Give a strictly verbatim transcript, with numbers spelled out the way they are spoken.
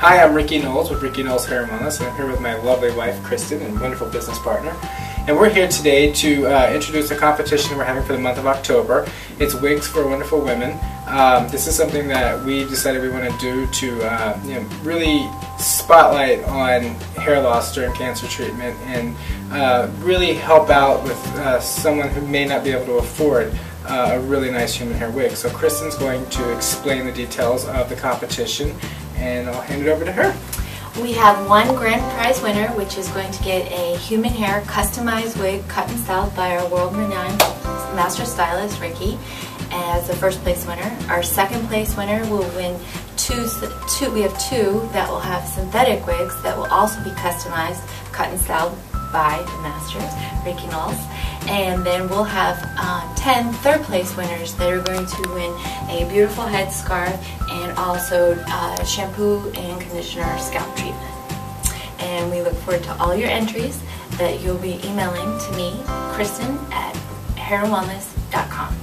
Hi, I'm Ricky Knowles with Ricky Knowles Hair and Wellness, and I'm here with my lovely wife, Kristen, and wonderful business partner. And we're here today to uh, introduce a competition we're having for the month of October. It's Wigs for Wonderful Women. Um, this is something that we decided we want to do to uh, you know, really spotlight on hair loss during cancer treatment and uh, really help out with uh, someone who may not be able to afford uh, a really nice human hair wig. So Kristen's going to explain the details of the competition, and I'll hand it over to her. We have one grand prize winner, which is going to get a human hair customized wig cut and styled by our world-renowned master stylist, Ricky, as the first place winner. Our second place winner will win two, two, we have two that will have synthetic wigs that will also be customized, cut and styled by the master, Ricky Knowles. And then we'll have uh, ten third place winners that are going to win a beautiful headscarf and also uh, shampoo and conditioner scalp treatment. And we look forward to all your entries that you'll be emailing to me, Kristen, at hair and wellness dot com.